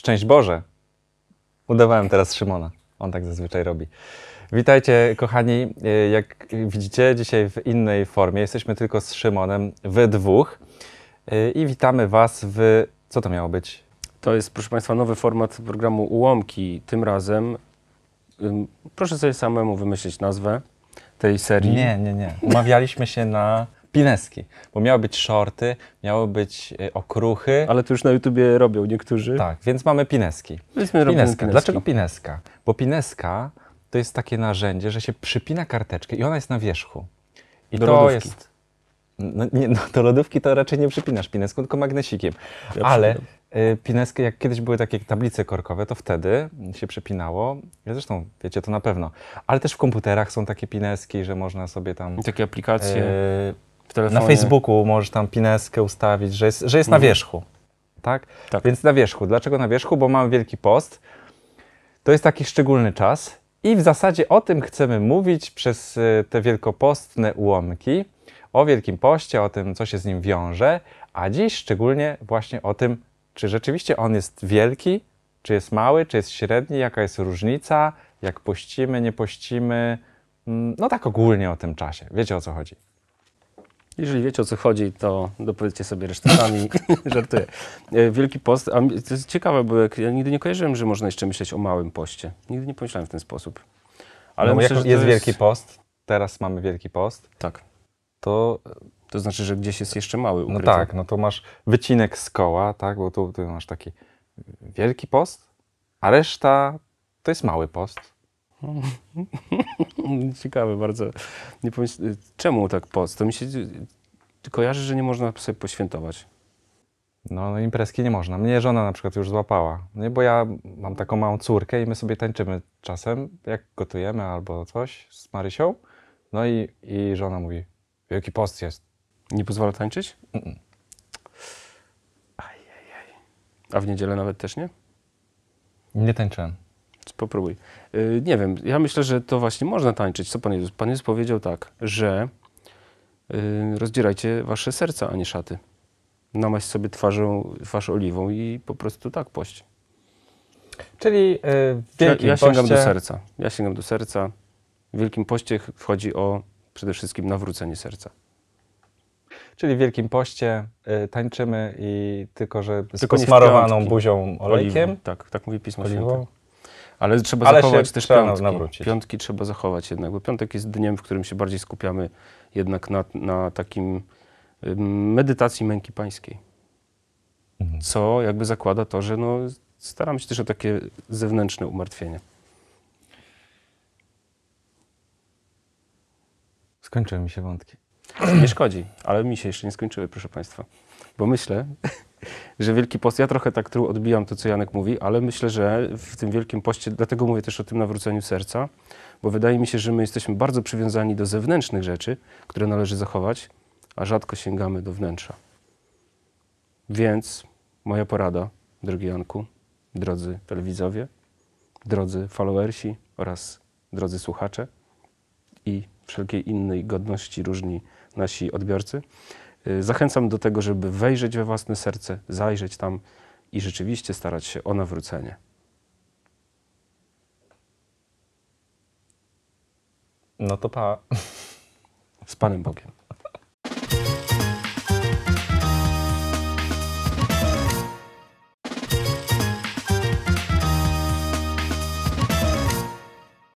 Szczęść Boże. Udawałem teraz Szymona. On tak zazwyczaj robi. Witajcie, kochani. Jak widzicie, dzisiaj w innej formie. Jesteśmy tylko z Szymonem, we dwóch. I witamy was w... Co to miało być? To jest, proszę państwa, nowy format programu Ułomki. Tym razem proszę sobie samemu wymyślić nazwę tej serii. Nie. Umawialiśmy się na... Pineski, bo miały być shorty, miały być okruchy. Ale to już na YouTubie robią niektórzy. Tak, więc mamy pineski. Pineska. Dlaczego pineska? Bo pineska to jest takie narzędzie, że się przypina karteczkę i ona jest na wierzchu. I do to lodówki. Jest... No, nie, no, do lodówki to raczej nie przypinasz pineską, tylko magnesikiem. Ja ale pineskę, jak kiedyś były takie tablice korkowe, to wtedy się przypinało. Zresztą wiecie to na pewno. Ale też w komputerach są takie pineski, że można sobie tam... I takie aplikacje... Na Facebooku możesz tam pineskę ustawić, że jest na wierzchu, tak? Tak? Więc na wierzchu. Dlaczego na wierzchu? Bo mamy Wielki Post. To jest taki szczególny czas i w zasadzie o tym chcemy mówić przez te wielkopostne ułomki. O Wielkim Poście, o tym, co się z nim wiąże, a dziś szczególnie właśnie o tym, czy rzeczywiście on jest wielki, czy jest mały, czy jest średni, jaka jest różnica, jak pościmy, nie pościmy. No tak ogólnie o tym czasie. Wiecie, o co chodzi. Jeżeli wiecie, o co chodzi, to dopowiedzcie sobie resztę sami. Żartuję. Wielki Post, a to jest ciekawe, bo ja nigdy nie kojarzyłem, że można jeszcze myśleć o małym poście. Nigdy nie pomyślałem w ten sposób. Ale no, myślę, jak jest Wielki Post, teraz mamy Wielki Post. Tak. To znaczy, że gdzieś jest jeszcze mały ukryty. No tak, no to masz wycinek z koła, tak? Bo tu masz taki Wielki Post, a reszta to jest mały post. Ciekawe bardzo. Nie pomyślałem, czemu tak post? To mi się kojarzy, że nie można sobie poświętować. No imprezki nie można. Mnie żona na przykład już złapała, nie? Bo ja mam taką małą córkę i my sobie tańczymy czasem, jak gotujemy albo coś z Marysią. No i żona mówi, jaki post jest? Nie pozwala tańczyć? Ajajaj. A w niedzielę nawet też nie? Nie tańczyłem. Popróbuj. Nie wiem, ja myślę, że to właśnie można tańczyć. Co Pan Jezus? Pan Jezus powiedział tak, że rozdzierajcie wasze serca, a nie szaty. Namaść sobie twarz oliwą i po prostu tak pość. Czyli w Wielkim ja sięgam poście... do serca. Ja sięgam do serca. W Wielkim Poście chodzi o przede wszystkim nawrócenie serca. Czyli w Wielkim Poście tańczymy i tylko, że z posmarowaną buzią olejkiem. Tak mówi Pismo Święte. Ale trzeba zachować też piątki. Nawrócić. Piątki trzeba zachować jednak, bo piątek jest dniem, w którym się bardziej skupiamy jednak na takim medytacji męki pańskiej. Co jakby zakłada to, że no, staramy się też o takie zewnętrzne umartwienie. Skończyły mi się wątki. Nie szkodzi, ale mi się jeszcze nie skończyły, proszę państwa. Bo myślę... że Wielki Post, ja trochę tak odbijam to, co Janek mówi, ale myślę, że w tym Wielkim Poście, dlatego mówię też o tym nawróceniu serca, bo wydaje mi się, że my jesteśmy bardzo przywiązani do zewnętrznych rzeczy, które należy zachować, a rzadko sięgamy do wnętrza. Więc moja porada, drogi Janku, drodzy telewidzowie, drodzy followersi oraz drodzy słuchacze i wszelkiej innej godności różni nasi odbiorcy, zachęcam do tego, żeby wejrzeć we własne serce, zajrzeć tam i rzeczywiście starać się o nawrócenie. No to pa. Z Panem Bogiem.